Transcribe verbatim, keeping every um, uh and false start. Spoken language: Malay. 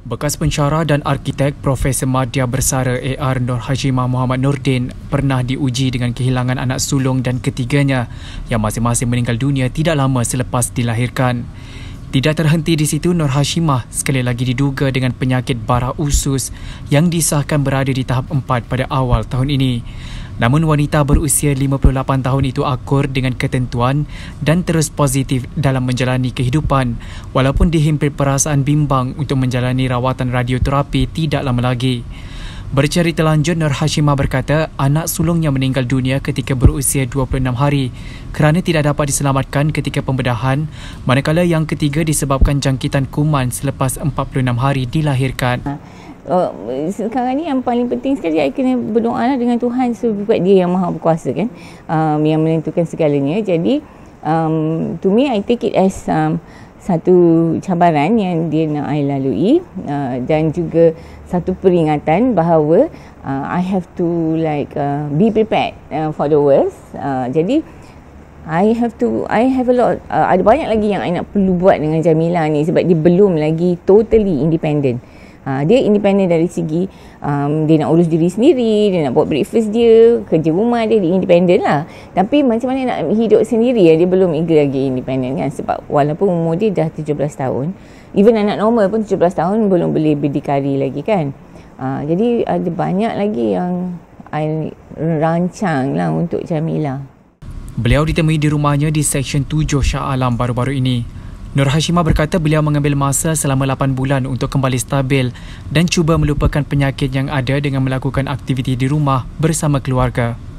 Bekas pensyarah dan arkitek Profesor Madya Bersara A R Noorhashimah Muhammad Nordin pernah diuji dengan kehilangan anak sulung dan ketiganya yang masing-masing meninggal dunia tidak lama selepas dilahirkan. Tidak terhenti di situ, Noorhashimah sekali lagi diduga dengan penyakit bara usus yang disahkan berada di tahap empat pada awal tahun ini. Namun wanita berusia lima puluh lapan tahun itu akur dengan ketentuan dan terus positif dalam menjalani kehidupan walaupun dihimpit perasaan bimbang untuk menjalani rawatan radioterapi tidak lama lagi. Bercerita lanjut, Noorhashimah berkata anak sulungnya meninggal dunia ketika berusia dua puluh enam hari kerana tidak dapat diselamatkan ketika pembedahan, manakala yang ketiga disebabkan jangkitan kuman selepas empat puluh enam hari dilahirkan. Oh, sekarang ni yang paling penting sekali saya kena berdoa dengan Tuhan sebab dia yang maha berkuasa kan, um, yang menentukan segalanya. Jadi um, to me I take it as um, satu cabaran yang dia nak I lalui uh, dan juga satu peringatan bahawa uh, I have to like uh, be prepared uh, for the worst. Uh, jadi I have to I have a lot uh, ada banyak lagi yang I nak perlu buat dengan Jamilah ni sebab dia belum lagi totally independent. Uh, dia independent dari segi um, dia nak urus diri sendiri, dia nak buat breakfast dia, kerja rumah dia, dia independent lah. Tapi macam mana nak hidup sendiri, dia belum eager lagi independent kan. Sebab walaupun umur dia dah tujuh belas tahun, even anak normal pun tujuh belas tahun belum boleh berdikari lagi kan. uh, Jadi ada banyak lagi yang I rancang lah untuk Jamilah. Beliau ditemui di rumahnya di Seksyen tujuh Shah Alam baru-baru ini. Noorhashimah berkata beliau mengambil masa selama lapan bulan untuk kembali stabil dan cuba melupakan penyakit yang ada dengan melakukan aktiviti di rumah bersama keluarga.